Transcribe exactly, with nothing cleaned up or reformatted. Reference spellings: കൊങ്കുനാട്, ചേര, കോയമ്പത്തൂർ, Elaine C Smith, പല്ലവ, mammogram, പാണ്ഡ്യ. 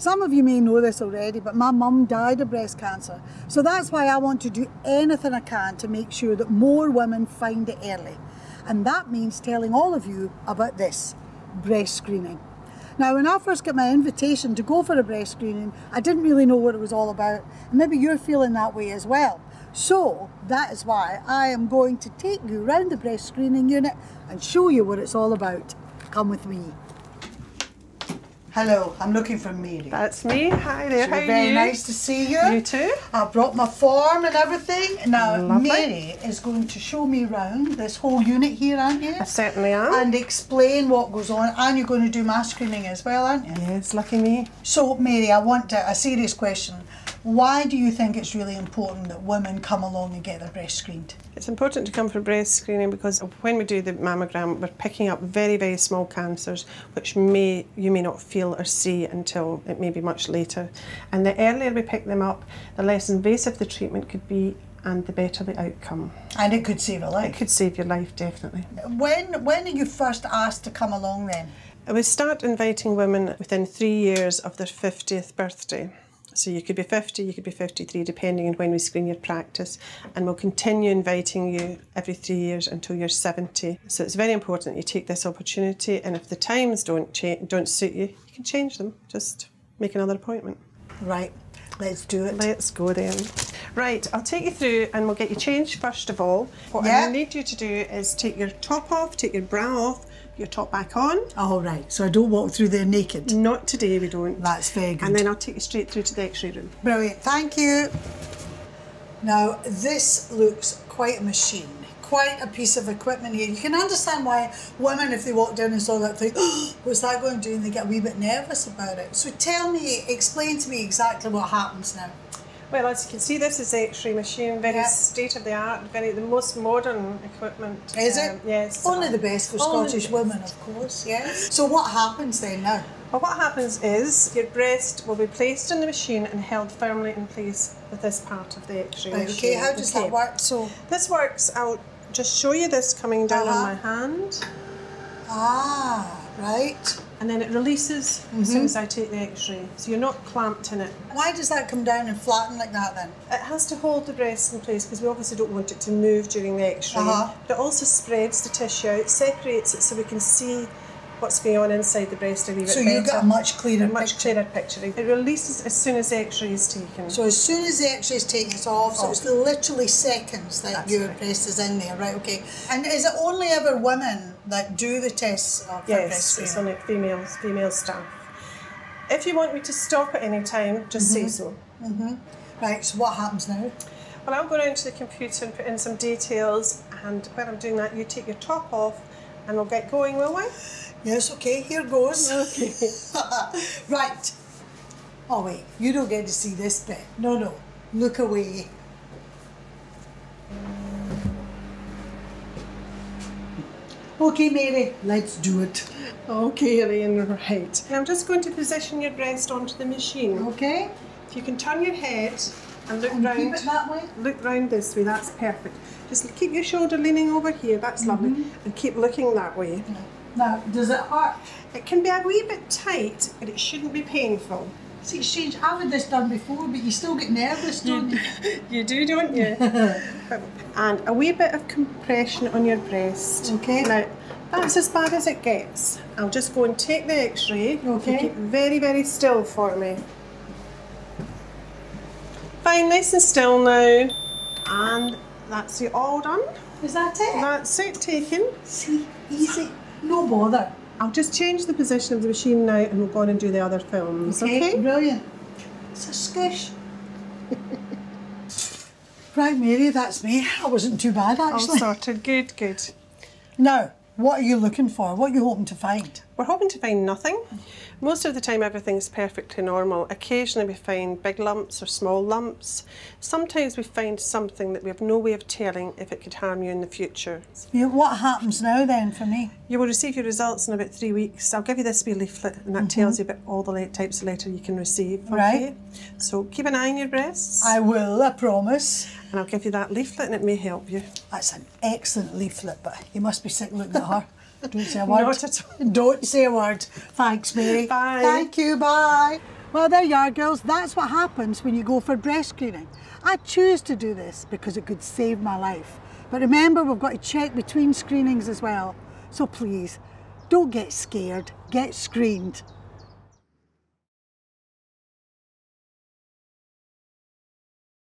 Some of you may know this already, but my mum died of breast cancer. So that's why I want to do anything I can to make sure that more women find it early. And that means telling all of you about this, breast screening. Now, when I first got my invitation to go for a breast screening, I didn't really know what it was all about. Maybe you're feeling that way as well. So that is why I am going to take you around the breast screening unit and show you what it's all about. Come with me. Hello, I'm looking for Mary. That's me. Hi there. So how are you? Very nice to see you. You too. I brought my form and everything. Now, lovely. Mary is going to show me around this whole unit here, aren't you? I certainly am. And explain what goes on. And you're going to do my screening as well, aren't you? Yes, lucky me. So, Mary, I want to, a serious question. Why do you think it's really important that women come along and get their breast screened? It's important to come for breast screening because when we do the mammogram, we're picking up very, very small cancers which may you may not feel or see until it may be much later. And the earlier we pick them up, the less invasive the treatment could be and the better the outcome. And it could save a life. It could save your life, definitely. When, when are you first asked to come along then? We start inviting women within three years of their fiftieth birthday. So you could be fifty, you could be fifty-three, depending on when we screen your practice. And we'll continue inviting you every three years until you're seventy. So it's very important that you take this opportunity. And if the times don't change, don't suit you, you can change them. Just make another appointment. Right, let's do it. Let's go then. Right, I'll take you through and we'll get you changed first of all. What yeah. I need you to do is take your top off, take your bra off, your top back on. All right, so I don't walk through there naked? Not today, we don't. That's very good. And then I'll take you straight through to the x-ray room. Brilliant, thank you. Now, this looks quite a machine, quite a piece of equipment here. You can understand why women, if they walk down and saw that thing, oh, what's that going to do? And they get a wee bit nervous about it. So tell me, explain to me exactly what happens now. Well, as you can see, this is the x-ray machine, very yep. state-of-the-art, very the most modern equipment. Is it? Um, yes. Only the best for Only Scottish best. women, of course, yes. So what happens then now? Well, what happens is your breast will be placed in the machine and held firmly in place with this part of the x-ray okay, machine. Okay, how does okay. that work? So this works, I'll just show you this coming down uh-huh. on my hand. Ah. Right. And then it releases mm-hmm. as soon as I take the x-ray, so you're not clamped in it. Why does that come down and flatten like that then? It has to hold the breast in place because we obviously don't want it to move during the x-ray. Uh-huh. But it also spreads the tissue out, separates it so we can see what's going on inside the breast a wee bit better. So you've got a much clearer picture. Much clearer picture. It releases as soon as the x-ray is taken. So as soon as the x-ray is taken, it's off, so it's literally seconds that your breast is in there, right, okay. And is it only ever women that do the tests for breast screening? Yes, it's only females, female staff. If you want me to stop at any time, just say so. Mm-hmm. Right, so what happens now? Well, I'll go round to the computer and put in some details, and when I'm doing that, you take your top off, and we'll get going, will we? Yes, okay, here goes. Okay. Right. Oh wait, you don't get to see this bit. No, no, look away. Okay, Mary, let's do it. Okay, Elaine, right. And I'm just going to position your breast onto the machine. Okay. If you can turn your head and look and round. Keep it that way? Look round this way, that's perfect. Just keep your shoulder leaning over here, that's mm-hmm. lovely. And keep looking that way. Yeah. Now, does it hurt? It can be a wee bit tight, but it shouldn't be painful. See, it's strange. I've had this done before, but you still get nervous, don't you? You do, don't you? And a wee bit of compression on your breast. Okay. Now, that's as bad as it gets. I'll just go and take the x-ray. Okay. Keep very, very still for me. Fine, nice and still now. And that's it all done. Is that it? That's it taken. See, easy. No bother. I'll just change the position of the machine now and we'll go on and do the other films, okay? okay? Brilliant. It's a squish. Right, Mary, that's me. I wasn't too bad, actually. All sorted. Good, good. Now, what are you looking for? What are you hoping to find? We're hoping to find nothing. Most of the time, everything's perfectly normal. Occasionally, we find big lumps or small lumps. Sometimes we find something that we have no way of telling if it could harm you in the future. Yeah, what happens now then for me? You will receive your results in about three weeks. I'll give you this wee leaflet and that mm-hmm. tells you about all the types of letter you can receive. Okay? Right. So keep an eye on your breasts. I will, I promise. And I'll give you that leaflet and it may help you. That's an excellent leaflet, but you must be sick looking at her. Don't say a word. Not at all. Don't say a word. Thanks, Mary. Bye. Thank you. Bye. Well, there you are, girls. That's what happens when you go for breast screening. I choose to do this because it could save my life. But remember, we've got to check between screenings as well. So please, don't get scared, get screened.